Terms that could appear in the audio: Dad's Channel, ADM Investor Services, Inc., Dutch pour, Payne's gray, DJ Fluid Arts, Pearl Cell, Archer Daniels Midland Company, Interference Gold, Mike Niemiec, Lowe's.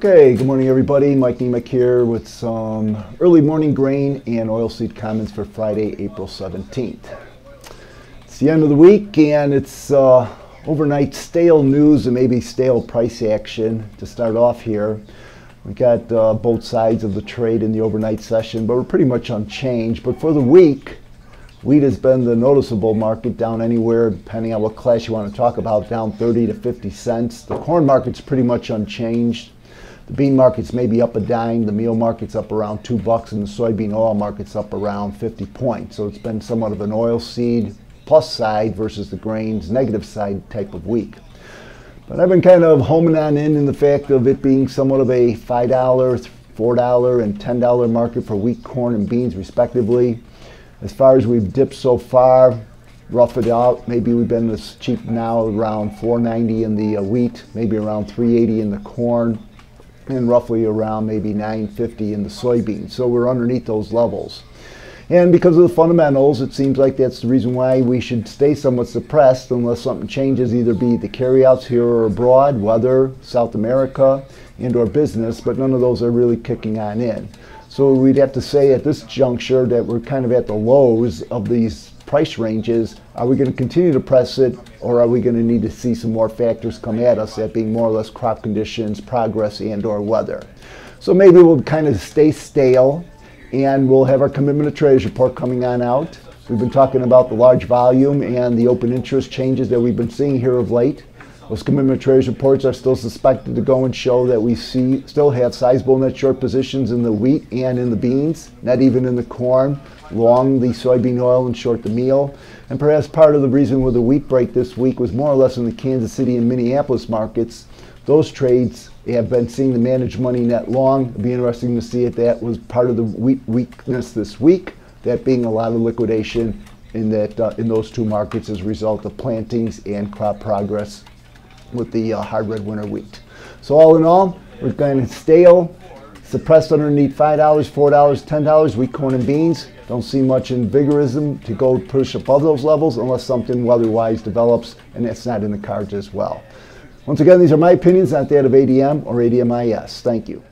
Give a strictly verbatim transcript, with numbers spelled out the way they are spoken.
Okay, good morning everybody. Mike Niemiec here with some early morning grain and oilseed comments for Friday, April seventeenth. It's the end of the week and it's uh, overnight stale news and maybe stale price action to start off here. We got uh, both sides of the trade in the overnight session, but we're pretty much unchanged. But for the week, wheat has been the noticeable market, down anywhere, depending on what class you want to talk about, down thirty to fifty cents. The corn market's pretty much unchanged. The bean market's maybe up a dime, the meal market's up around two bucks, and the soybean oil market's up around fifty points. So it's been somewhat of an oilseed plus side versus the grains negative side type of week. But I've been kind of homing on in in the fact of it being somewhat of a five dollar, four dollar, and ten dollar market for wheat, corn, and beans respectively. As far as we've dipped so far, rough it out, maybe we've been this cheap now around four ninety in the uh, wheat, maybe around three eighty in the corn, and roughly around maybe nine fifty in the soybean. So we're underneath those levels. And because of the fundamentals, it seems like that's the reason why we should stay somewhat suppressed unless something changes, either be the carryouts here or abroad, weather, South America, and or business, but none of those are really kicking on in. So we'd have to say at this juncture that we're kind of at the lows of these price ranges. Are we going to continue to press it, or are we going to need to see some more factors come at us, that being more or less crop conditions, progress, and or weather? So maybe we'll kind of stay stale, and we'll have our commitment of traders report coming on out. We've been talking about the large volume and the open interest changes that we've been seeing here of late. Those commitment of traders reports are still suspected to go and show that we see still have sizable net short positions in the wheat and in the beans, not even in the corn, long the soybean oil and short the meal. And perhaps part of the reason with the wheat break this week was more or less in the Kansas City and Minneapolis markets. Those trades have been seeing the managed money net long. It'll be interesting to see if that was part of the wheat weakness this week, that being a lot of liquidation in, that, uh, in those two markets as a result of plantings and crop progress with the uh, hard red winter wheat. So all in all, we're going to stale, suppressed underneath five dollars, four dollars, ten dollars, wheat, corn, and beans. Don't see much in vigorism to go push above those levels unless something weather-wise develops, and that's not in the cards as well. Once again, these are my opinions, not that of A D M or A D M I S. Thank you.